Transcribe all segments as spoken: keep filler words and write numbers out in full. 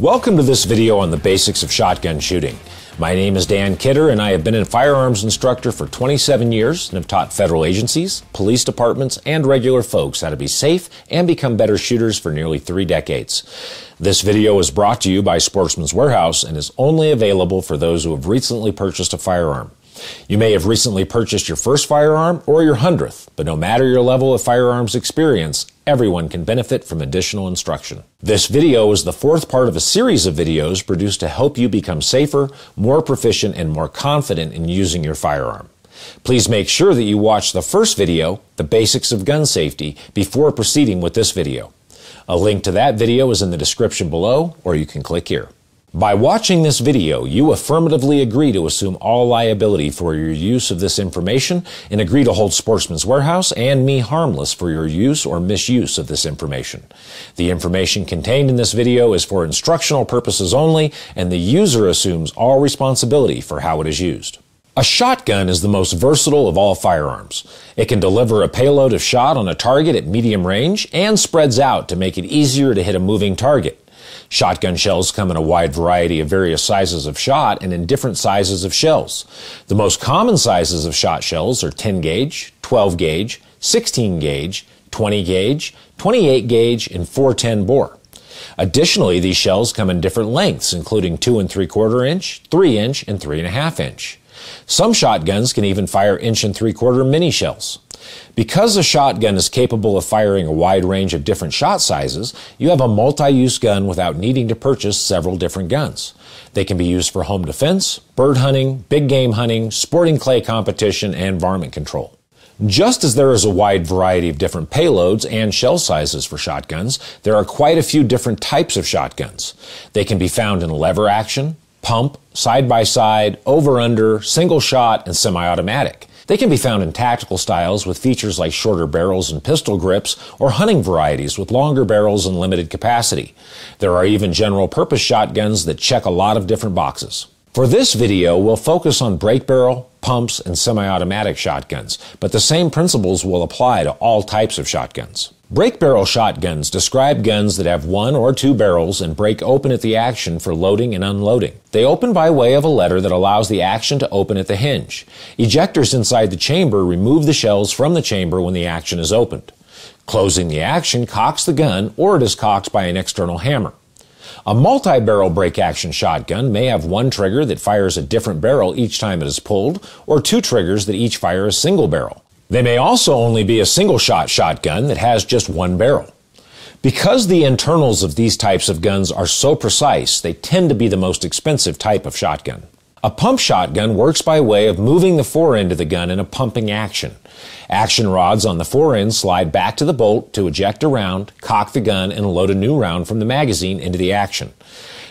Welcome to this video on the basics of shotgun shooting. My name is Dan Kidder and I have been a firearms instructor for twenty-seven years and have taught federal agencies, police departments, and regular folks how to be safe and become better shooters for nearly three decades. This video is brought to you by Sportsman's Warehouse and is only available for those who have recently purchased a firearm. You may have recently purchased your first firearm or your hundredth, but no matter your level of firearms experience, everyone can benefit from additional instruction. This video is the fourth part of a series of videos produced to help you become safer, more proficient, and more confident in using your firearm. Please make sure that you watch the first video, The Basics of Gun Safety, before proceeding with this video. A link to that video is in the description below, or you can click here. By watching this video, you affirmatively agree to assume all liability for your use of this information and agree to hold Sportsman's Warehouse and me harmless for your use or misuse of this information. The information contained in this video is for instructional purposes only, and the user assumes all responsibility for how it is used. A shotgun is the most versatile of all firearms. It can deliver a payload of shot on a target at medium range and spreads out to make it easier to hit a moving target. Shotgun shells come in a wide variety of various sizes of shot and in different sizes of shells. The most common sizes of shot shells are ten gauge, twelve gauge, sixteen gauge, twenty gauge, twenty-eight gauge, and four ten bore. Additionally, these shells come in different lengths, including two and three quarter inch, three inch, and three and a half inch. Some shotguns can even fire inch and three quarter mini shells. Because a shotgun is capable of firing a wide range of different shot sizes, you have a multi-use gun without needing to purchase several different guns. They can be used for home defense, bird hunting, big game hunting, sporting clay competition, and varmint control. Just as there is a wide variety of different payloads and shell sizes for shotguns, there are quite a few different types of shotguns. They can be found in lever action, pump, side-by-side, over-under, single shot, and semi-automatic. They can be found in tactical styles with features like shorter barrels and pistol grips, or hunting varieties with longer barrels and limited capacity. There are even general-purpose shotguns that check a lot of different boxes. For this video, we'll focus on break barrel, pumps, and semi-automatic shotguns, but the same principles will apply to all types of shotguns. Break barrel shotguns describe guns that have one or two barrels and break open at the action for loading and unloading. They open by way of a lever that allows the action to open at the hinge. Ejectors inside the chamber remove the shells from the chamber when the action is opened. Closing the action cocks the gun, or it is cocked by an external hammer. A multi-barrel break-action shotgun may have one trigger that fires a different barrel each time it is pulled, or two triggers that each fire a single barrel. They may also only be a single-shot shotgun that has just one barrel. Because the internals of these types of guns are so precise, they tend to be the most expensive type of shotgun. A pump shotgun works by way of moving the forend of the gun in a pumping action. Action rods on the forend slide back to the bolt to eject a round, cock the gun, and load a new round from the magazine into the action.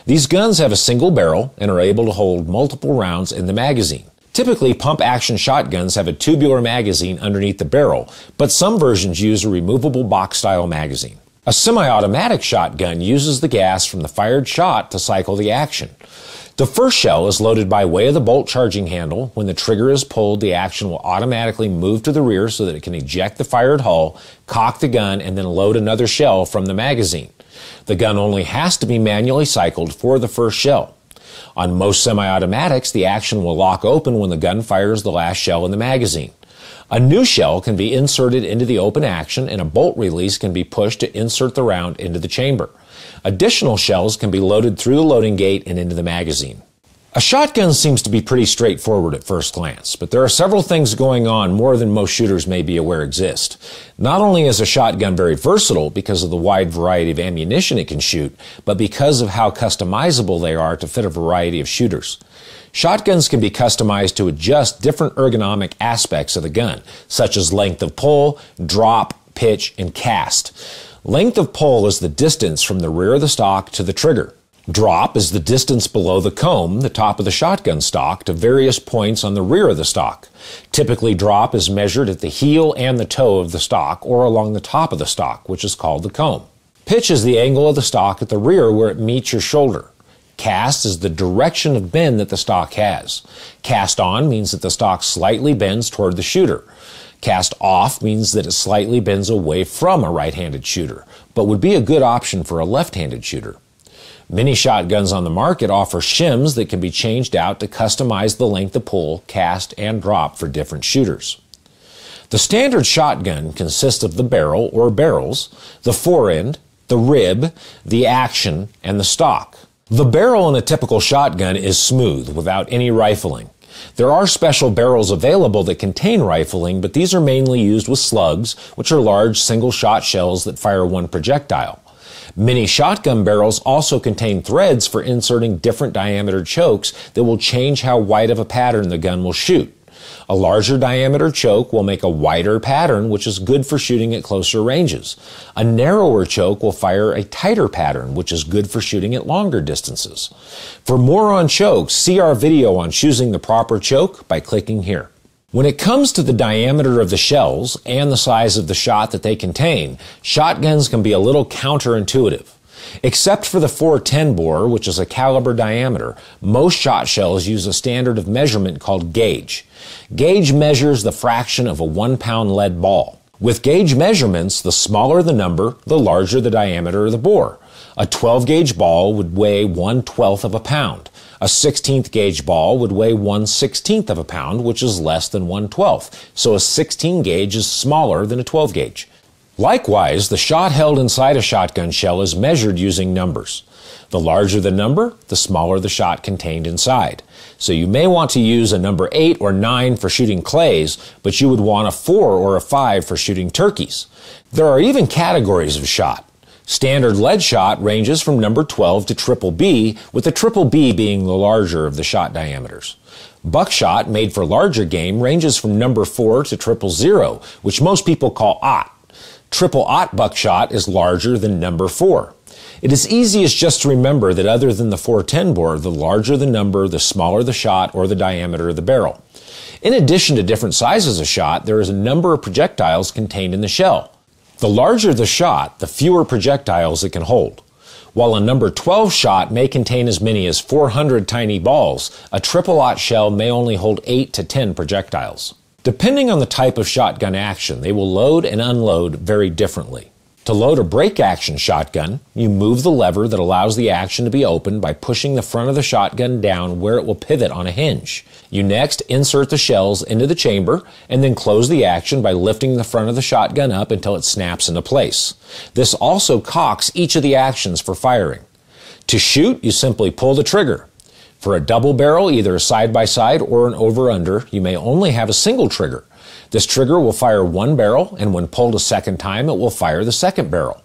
These guns have a single barrel and are able to hold multiple rounds in the magazine. Typically, pump-action shotguns have a tubular magazine underneath the barrel, but some versions use a removable box-style magazine. A semi-automatic shotgun uses the gas from the fired shot to cycle the action. The first shell is loaded by way of the bolt charging handle. When the trigger is pulled, the action will automatically move to the rear so that it can eject the fired hull, cock the gun, and then load another shell from the magazine. The gun only has to be manually cycled for the first shell. On most semi-automatics, the action will lock open when the gun fires the last shell in the magazine. A new shell can be inserted into the open action, and a bolt release can be pushed to insert the round into the chamber. Additional shells can be loaded through the loading gate and into the magazine. A shotgun seems to be pretty straightforward at first glance, but there are several things going on more than most shooters may be aware exist. Not only is a shotgun very versatile because of the wide variety of ammunition it can shoot, but because of how customizable they are to fit a variety of shooters. Shotguns can be customized to adjust different ergonomic aspects of the gun, such as length of pull, drop, pitch, and cast. Length of pull is the distance from the rear of the stock to the trigger. Drop is the distance below the comb, the top of the shotgun stock, to various points on the rear of the stock. Typically, drop is measured at the heel and the toe of the stock, or along the top of the stock, which is called the comb. Pitch is the angle of the stock at the rear where it meets your shoulder. Cast is the direction of bend that the stock has. Cast on means that the stock slightly bends toward the shooter. Cast off means that it slightly bends away from a right-handed shooter, but would be a good option for a left-handed shooter. Many shotguns on the market offer shims that can be changed out to customize the length of pull, cast, and drop for different shooters. The standard shotgun consists of the barrel or barrels, the forend, the rib, the action, and the stock. The barrel in a typical shotgun is smooth, without any rifling. There are special barrels available that contain rifling, but these are mainly used with slugs, which are large single-shot shells that fire one projectile. Many shotgun barrels also contain threads for inserting different diameter chokes that will change how wide of a pattern the gun will shoot. A larger diameter choke will make a wider pattern, which is good for shooting at closer ranges. A narrower choke will fire a tighter pattern, which is good for shooting at longer distances. For more on chokes, see our video on choosing the proper choke by clicking here. When it comes to the diameter of the shells and the size of the shot that they contain, shotguns can be a little counterintuitive. Except for the four ten bore, which is a caliber diameter, most shot shells use a standard of measurement called gauge. Gauge measures the fraction of a one-pound lead ball. With gauge measurements, the smaller the number, the larger the diameter of the bore. A twelve gauge ball would weigh one twelfth of a pound. A sixteenth gauge ball would weigh one sixteenth of a pound, which is less than one twelfth, so a sixteen gauge is smaller than a twelve gauge. Likewise, the shot held inside a shotgun shell is measured using numbers. The larger the number, the smaller the shot contained inside. So you may want to use a number eight or nine for shooting clays, but you would want a four or a five for shooting turkeys. There are even categories of shot. Standard lead shot ranges from number twelve to triple B, with the triple B being the larger of the shot diameters. Buckshot, made for larger game, ranges from number four to triple zero, which most people call aught. Triple aught buckshot is larger than number four. It is easiest just to remember that other than the four ten bore, the larger the number, the smaller the shot or the diameter of the barrel. In addition to different sizes of shot, there is a number of projectiles contained in the shell. The larger the shot, the fewer projectiles it can hold. While a number twelve shot may contain as many as four hundred tiny balls, a triple aught shell may only hold eight to ten projectiles. Depending on the type of shotgun action, they will load and unload very differently. To load a break-action shotgun, you move the lever that allows the action to be opened by pushing the front of the shotgun down where it will pivot on a hinge. You next insert the shells into the chamber and then close the action by lifting the front of the shotgun up until it snaps into place. This also cocks each of the actions for firing. To shoot, you simply pull the trigger. For a double barrel, either a side-by-side or an over-under, you may only have a single trigger. This trigger will fire one barrel, and when pulled a second time, it will fire the second barrel.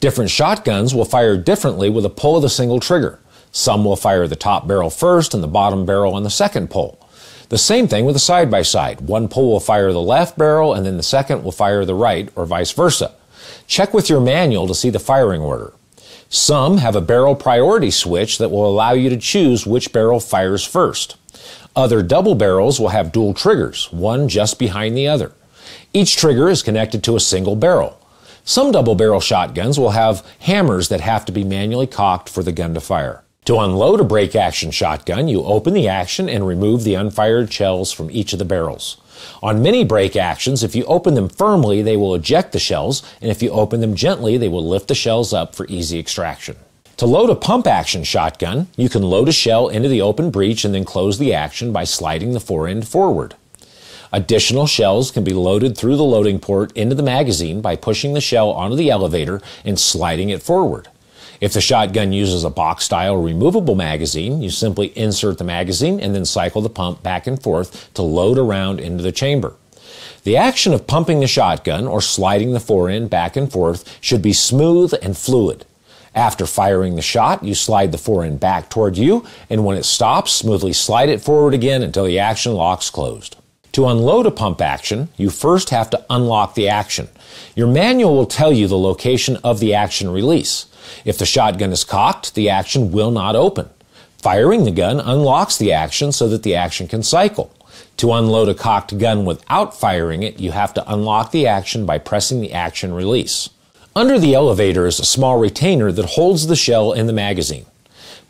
Different shotguns will fire differently with a pull of the single trigger. Some will fire the top barrel first and the bottom barrel on the second pull. The same thing with a side-by-side. One pull will fire the left barrel, and then the second will fire the right, or vice versa. Check with your manual to see the firing order. Some have a barrel priority switch that will allow you to choose which barrel fires first. Other double barrels will have dual triggers, one just behind the other. Each trigger is connected to a single barrel. Some double barrel shotguns will have hammers that have to be manually cocked for the gun to fire. To unload a break action shotgun, you open the action and remove the unfired shells from each of the barrels. On many break actions, if you open them firmly, they will eject the shells, and if you open them gently, they will lift the shells up for easy extraction. To load a pump action shotgun, you can load a shell into the open breech and then close the action by sliding the forend forward. Additional shells can be loaded through the loading port into the magazine by pushing the shell onto the elevator and sliding it forward. If the shotgun uses a box-style removable magazine, you simply insert the magazine and then cycle the pump back and forth to load a round into the chamber. The action of pumping the shotgun or sliding the forend back and forth should be smooth and fluid. After firing the shot, you slide the forend back toward you, and when it stops, smoothly slide it forward again until the action locks closed. To unload a pump action, you first have to unlock the action. Your manual will tell you the location of the action release. If the shotgun is cocked, the action will not open. Firing the gun unlocks the action so that the action can cycle. To unload a cocked gun without firing it, you have to unlock the action by pressing the action release. Under the elevator is a small retainer that holds the shell in the magazine.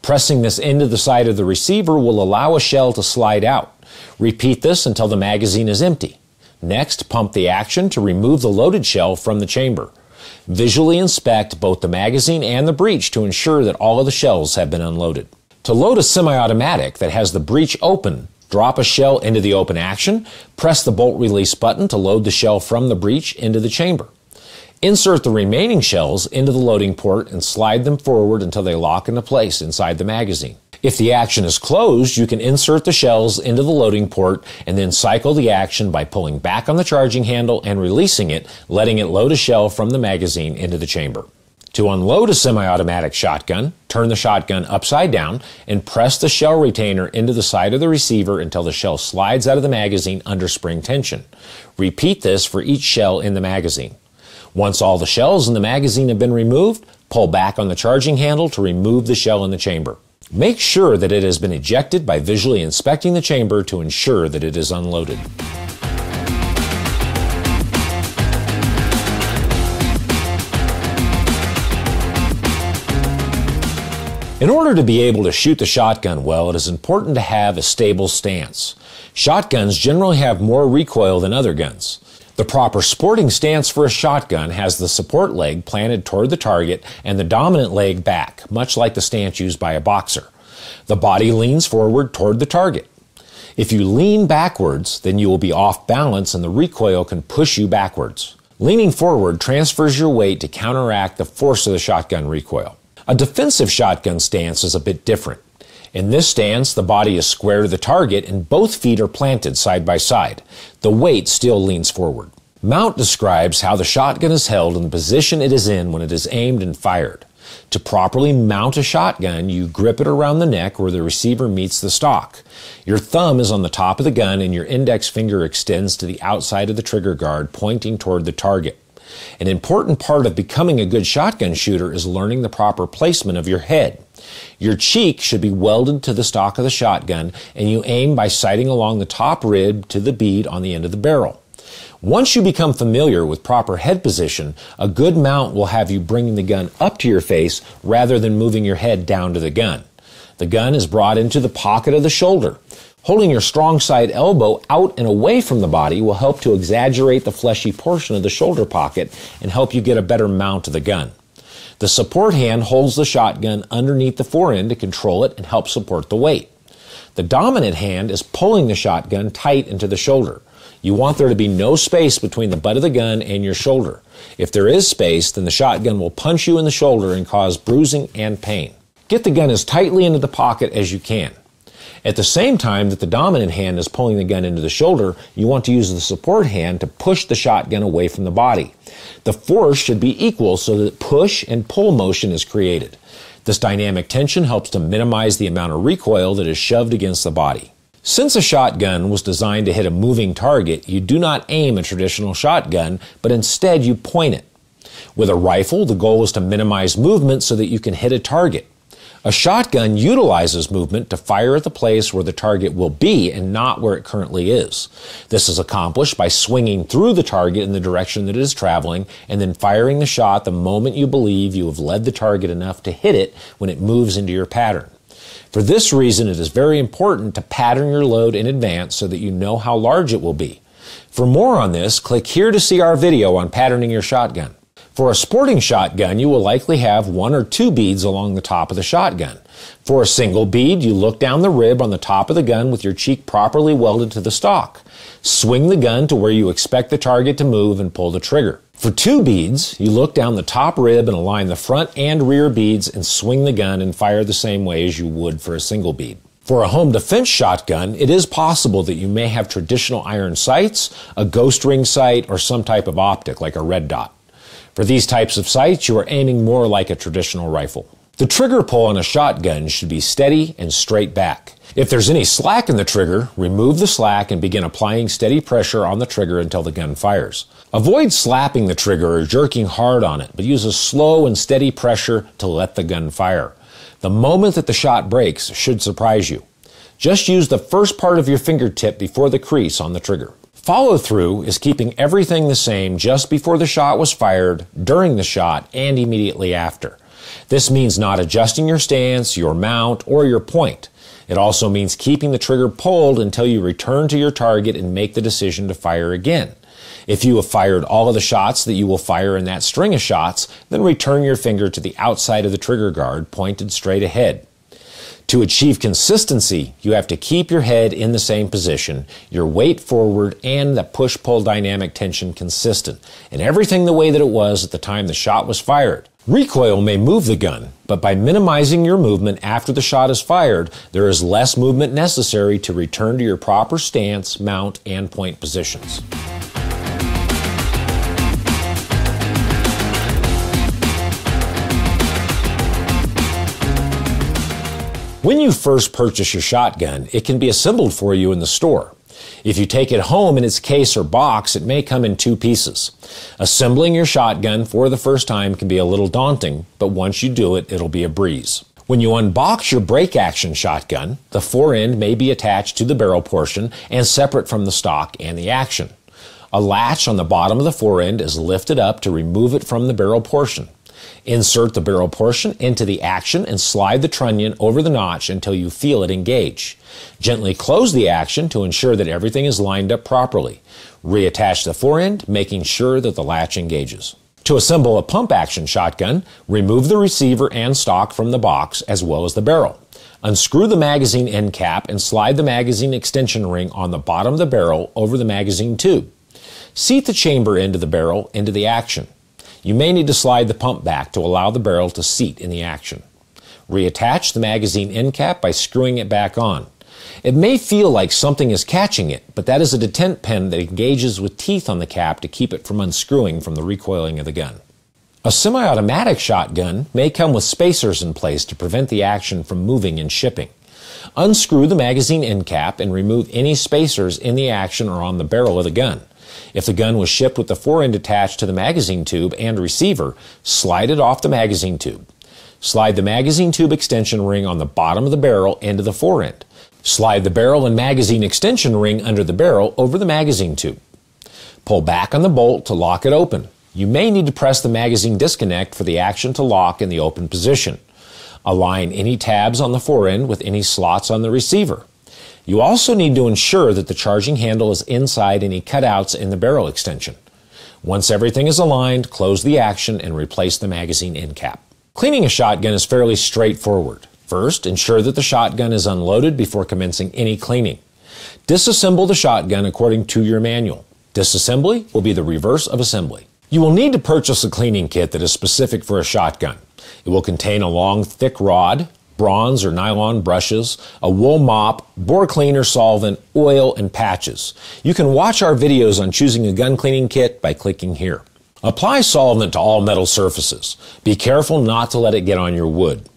Pressing this into the side of the receiver will allow a shell to slide out. Repeat this until the magazine is empty. Next, pump the action to remove the loaded shell from the chamber. Visually inspect both the magazine and the breech to ensure that all of the shells have been unloaded. To load a semi-automatic that has the breech open, drop a shell into the open action, press the bolt release button to load the shell from the breech into the chamber. Insert the remaining shells into the loading port and slide them forward until they lock into place inside the magazine. If the action is closed, you can insert the shells into the loading port and then cycle the action by pulling back on the charging handle and releasing it, letting it load a shell from the magazine into the chamber. To unload a semi-automatic shotgun, turn the shotgun upside down and press the shell retainer into the side of the receiver until the shell slides out of the magazine under spring tension. Repeat this for each shell in the magazine. Once all the shells in the magazine have been removed, pull back on the charging handle to remove the shell in the chamber. Make sure that it has been ejected by visually inspecting the chamber to ensure that it is unloaded. In order to be able to shoot the shotgun well, it is important to have a stable stance. Shotguns generally have more recoil than other guns. The proper sporting stance for a shotgun has the support leg planted toward the target and the dominant leg back, much like the stance used by a boxer. The body leans forward toward the target. If you lean backwards, then you will be off balance and the recoil can push you backwards. Leaning forward transfers your weight to counteract the force of the shotgun recoil. A defensive shotgun stance is a bit different. In this stance, the body is square to the target and both feet are planted side by side. The weight still leans forward. Mount describes how the shotgun is held and the position it is in when it is aimed and fired. To properly mount a shotgun, you grip it around the neck where the receiver meets the stock. Your thumb is on the top of the gun and your index finger extends to the outside of the trigger guard, pointing toward the target. An important part of becoming a good shotgun shooter is learning the proper placement of your head. Your cheek should be welded to the stock of the shotgun, and you aim by sighting along the top rib to the bead on the end of the barrel. Once you become familiar with proper head position, a good mount will have you bringing the gun up to your face rather than moving your head down to the gun. The gun is brought into the pocket of the shoulder. Holding your strong side elbow out and away from the body will help to exaggerate the fleshy portion of the shoulder pocket and help you get a better mount of the gun. The support hand holds the shotgun underneath the forend to control it and help support the weight. The dominant hand is pulling the shotgun tight into the shoulder. You want there to be no space between the butt of the gun and your shoulder. If there is space, then the shotgun will punch you in the shoulder and cause bruising and pain. Get the gun as tightly into the pocket as you can. At the same time that the dominant hand is pulling the gun into the shoulder, you want to use the support hand to push the shotgun away from the body. The force should be equal so that push and pull motion is created. This dynamic tension helps to minimize the amount of recoil that is shoved against the body. Since a shotgun was designed to hit a moving target, you do not aim a traditional shotgun, but instead you point it. With a rifle, the goal is to minimize movement so that you can hit a target. A shotgun utilizes movement to fire at the place where the target will be and not where it currently is. This is accomplished by swinging through the target in the direction that it is traveling and then firing the shot the moment you believe you have led the target enough to hit it when it moves into your pattern. For this reason, it is very important to pattern your load in advance so that you know how large it will be. For more on this, click here to see our video on patterning your shotgun. For a sporting shotgun, you will likely have one or two beads along the top of the shotgun. For a single bead, you look down the rib on the top of the gun with your cheek properly welded to the stock. Swing the gun to where you expect the target to move and pull the trigger. For two beads, you look down the top rib and align the front and rear beads and swing the gun and fire the same way as you would for a single bead. For a home defense shotgun, it is possible that you may have traditional iron sights, a ghost ring sight, or some type of optic like a red dot. For these types of sights, you are aiming more like a traditional rifle. The trigger pull on a shotgun should be steady and straight back. If there's any slack in the trigger, remove the slack and begin applying steady pressure on the trigger until the gun fires. Avoid slapping the trigger or jerking hard on it, but use a slow and steady pressure to let the gun fire. The moment that the shot breaks should surprise you. Just use the first part of your fingertip before the crease on the trigger. Follow through is keeping everything the same just before the shot was fired, during the shot, and immediately after. This means not adjusting your stance, your mount, or your point. It also means keeping the trigger pulled until you return to your target and make the decision to fire again. If you have fired all of the shots that you will fire in that string of shots, then return your finger to the outside of the trigger guard, pointed straight ahead. To achieve consistency, you have to keep your head in the same position, your weight forward, and the push-pull dynamic tension consistent, and everything the way that it was at the time the shot was fired. Recoil may move the gun, but by minimizing your movement after the shot is fired, there is less movement necessary to return to your proper stance, mount, and point positions. When you first purchase your shotgun, it can be assembled for you in the store. If you take it home in its case or box, it may come in two pieces. Assembling your shotgun for the first time can be a little daunting, but once you do it, it'll be a breeze. When you unbox your break-action shotgun, the fore end may be attached to the barrel portion and separate from the stock and the action. A latch on the bottom of the fore end is lifted up to remove it from the barrel portion. Insert the barrel portion into the action and slide the trunnion over the notch until you feel it engage. Gently close the action to ensure that everything is lined up properly. Reattach the fore end, making sure that the latch engages. To assemble a pump-action shotgun, remove the receiver and stock from the box as well as the barrel. Unscrew the magazine end cap and slide the magazine extension ring on the bottom of the barrel over the magazine tube. Seat the chamber end of the barrel into the action. You may need to slide the pump back to allow the barrel to seat in the action. Reattach the magazine end cap by screwing it back on. It may feel like something is catching it, but that is a detent pin that engages with teeth on the cap to keep it from unscrewing from the recoiling of the gun. A semi-automatic shotgun may come with spacers in place to prevent the action from moving and shipping. Unscrew the magazine end cap and remove any spacers in the action or on the barrel of the gun. If the gun was shipped with the fore end attached to the magazine tube and receiver, slide it off the magazine tube. Slide the magazine tube extension ring on the bottom of the barrel into the fore end. Slide the barrel and magazine extension ring under the barrel over the magazine tube. Pull back on the bolt to lock it open. You may need to press the magazine disconnect for the action to lock in the open position. Align any tabs on the fore end with any slots on the receiver. You also need to ensure that the charging handle is inside any cutouts in the barrel extension. Once everything is aligned, close the action and replace the magazine end cap. Cleaning a shotgun is fairly straightforward. First, ensure that the shotgun is unloaded before commencing any cleaning. Disassemble the shotgun according to your manual. Disassembly will be the reverse of assembly. You will need to purchase a cleaning kit that is specific for a shotgun. It will contain a long, thick rod, bronze or nylon brushes, a wool mop, bore cleaner solvent, oil, and patches. You can watch our videos on choosing a gun cleaning kit by clicking here. Apply solvent to all metal surfaces. Be careful not to let it get on your wood.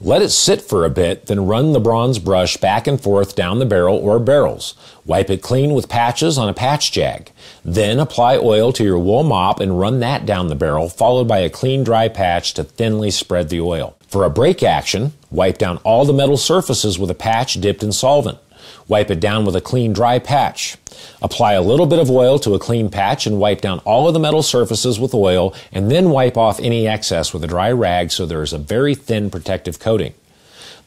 Let it sit for a bit, then run the bronze brush back and forth down the barrel or barrels. Wipe it clean with patches on a patch jag. Then apply oil to your wool mop and run that down the barrel, followed by a clean dry patch to thinly spread the oil. For a break action, wipe down all the metal surfaces with a patch dipped in solvent. Wipe it down with a clean dry patch. Apply a little bit of oil to a clean patch and wipe down all of the metal surfaces with oil, and then wipe off any excess with a dry rag so there is a very thin protective coating.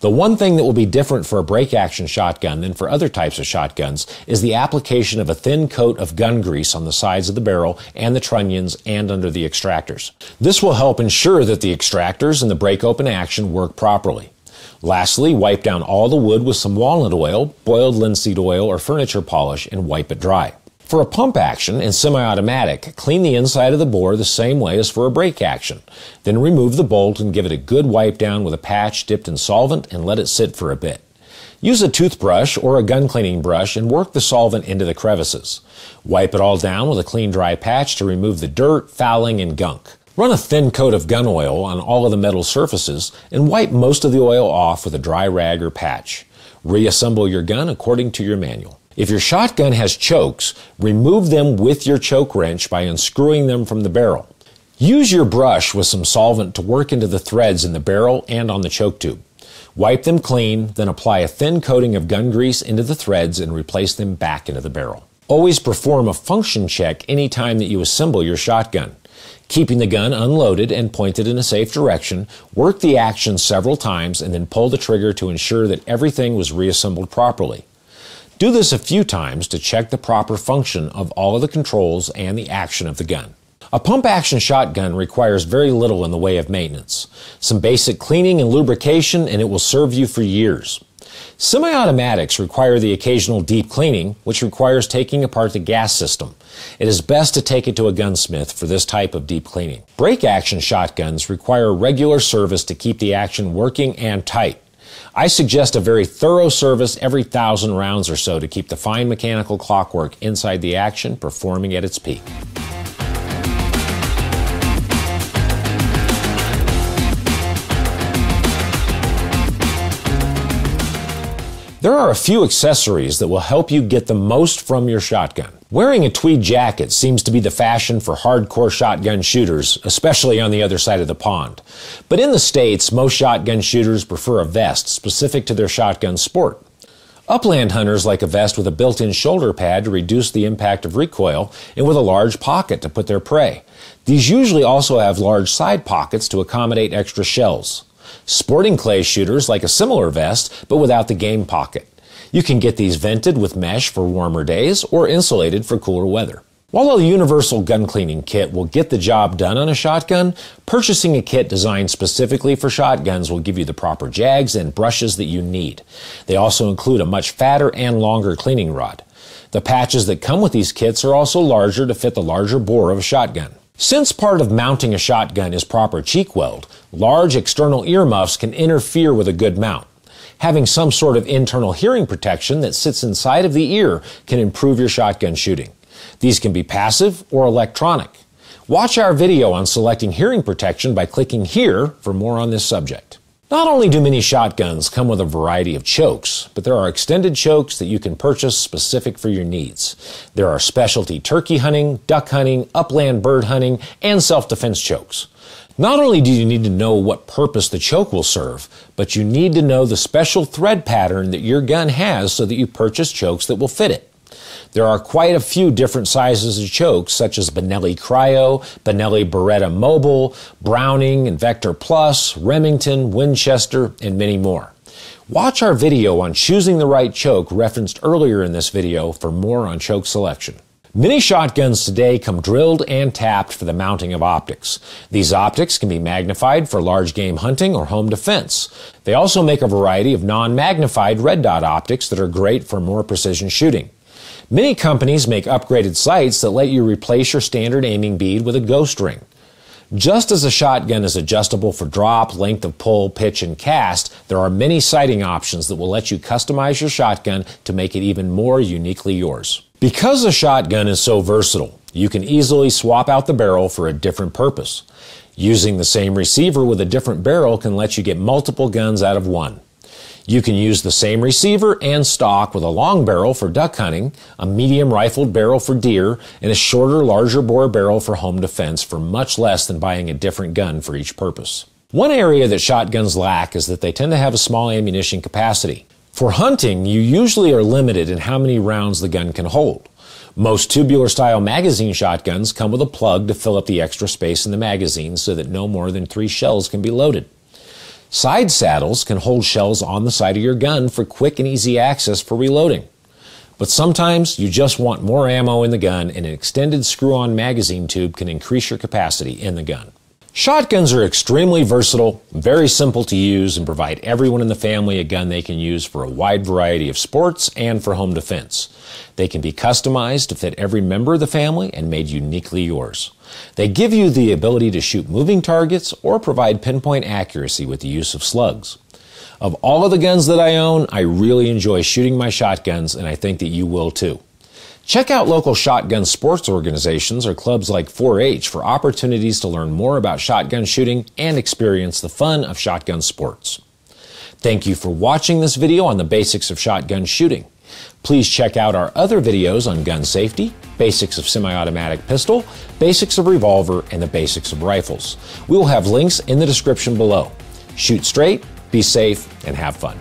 The one thing that will be different for a break action shotgun than for other types of shotguns is the application of a thin coat of gun grease on the sides of the barrel and the trunnions and under the extractors. This will help ensure that the extractors and the break open action work properly. Lastly, wipe down all the wood with some walnut oil, boiled linseed oil, or furniture polish, and wipe it dry. For a pump action and semi-automatic, clean the inside of the bore the same way as for a break action. Then remove the bolt and give it a good wipe down with a patch dipped in solvent and let it sit for a bit. Use a toothbrush or a gun cleaning brush and work the solvent into the crevices. Wipe it all down with a clean dry patch to remove the dirt, fouling, and gunk. Run a thin coat of gun oil on all of the metal surfaces and wipe most of the oil off with a dry rag or patch. Reassemble your gun according to your manual. If your shotgun has chokes, remove them with your choke wrench by unscrewing them from the barrel. Use your brush with some solvent to work into the threads in the barrel and on the choke tube. Wipe them clean, then apply a thin coating of gun grease into the threads and replace them back into the barrel. Always perform a function check any time that you assemble your shotgun. Keeping the gun unloaded and pointed in a safe direction, work the action several times and then pull the trigger to ensure that everything was reassembled properly. Do this a few times to check the proper function of all of the controls and the action of the gun. A pump-action shotgun requires very little in the way of maintenance. Some basic cleaning and lubrication, and it will serve you for years. Semi-automatics require the occasional deep cleaning, which requires taking apart the gas system. It is best to take it to a gunsmith for this type of deep cleaning. Break-action shotguns require regular service to keep the action working and tight. I suggest a very thorough service every thousand rounds or so to keep the fine mechanical clockwork inside the action performing at its peak. There are a few accessories that will help you get the most from your shotgun. Wearing a tweed jacket seems to be the fashion for hardcore shotgun shooters, especially on the other side of the pond. But in the States, most shotgun shooters prefer a vest specific to their shotgun sport. Upland hunters like a vest with a built-in shoulder pad to reduce the impact of recoil and with a large pocket to put their prey. These usually also have large side pockets to accommodate extra shells. Sporting clay shooters like a similar vest, but without the game pocket. You can get these vented with mesh for warmer days or insulated for cooler weather. While a universal gun cleaning kit will get the job done on a shotgun, purchasing a kit designed specifically for shotguns will give you the proper jags and brushes that you need. They also include a much fatter and longer cleaning rod. The patches that come with these kits are also larger to fit the larger bore of a shotgun. Since part of mounting a shotgun is proper cheek weld, large external earmuffs can interfere with a good mount. Having some sort of internal hearing protection that sits inside of the ear can improve your shotgun shooting. These can be passive or electronic. Watch our video on selecting hearing protection by clicking here for more on this subject. Not only do many shotguns come with a variety of chokes, but there are extended chokes that you can purchase specific for your needs. There are specialty turkey hunting, duck hunting, upland bird hunting, and self-defense chokes. Not only do you need to know what purpose the choke will serve, but you need to know the special thread pattern that your gun has so that you purchase chokes that will fit it. There are quite a few different sizes of chokes, such as Benelli Cryo, Benelli Beretta Mobile, Browning and Vector Plus, Remington, Winchester, and many more. Watch our video on choosing the right choke referenced earlier in this video for more on choke selection. Many shotguns today come drilled and tapped for the mounting of optics. These optics can be magnified for large game hunting or home defense. They also make a variety of non-magnified red dot optics that are great for more precision shooting. Many companies make upgraded sights that let you replace your standard aiming bead with a ghost ring. Just as a shotgun is adjustable for drop, length of pull, pitch, and cast, there are many sighting options that will let you customize your shotgun to make it even more uniquely yours. Because a shotgun is so versatile, you can easily swap out the barrel for a different purpose. Using the same receiver with a different barrel can let you get multiple guns out of one. You can use the same receiver and stock with a long barrel for duck hunting, a medium rifled barrel for deer, and a shorter, larger bore barrel for home defense for much less than buying a different gun for each purpose. One area that shotguns lack is that they tend to have a small ammunition capacity. For hunting, you usually are limited in how many rounds the gun can hold. Most tubular-style magazine shotguns come with a plug to fill up the extra space in the magazine so that no more than three shells can be loaded. Side saddles can hold shells on the side of your gun for quick and easy access for reloading. But sometimes you just want more ammo in the gun, and an extended screw-on magazine tube can increase your capacity in the gun. Shotguns are extremely versatile, very simple to use, and provide everyone in the family a gun they can use for a wide variety of sports and for home defense. They can be customized to fit every member of the family and made uniquely yours. They give you the ability to shoot moving targets or provide pinpoint accuracy with the use of slugs. Of all of the guns that I own, I really enjoy shooting my shotguns, and I think that you will too. Check out local shotgun sports organizations or clubs like four H for opportunities to learn more about shotgun shooting and experience the fun of shotgun sports. Thank you for watching this video on the basics of shotgun shooting. Please check out our other videos on gun safety, basics of semi-automatic pistol, basics of revolver, and the basics of rifles. We will have links in the description below. Shoot straight, be safe, and have fun.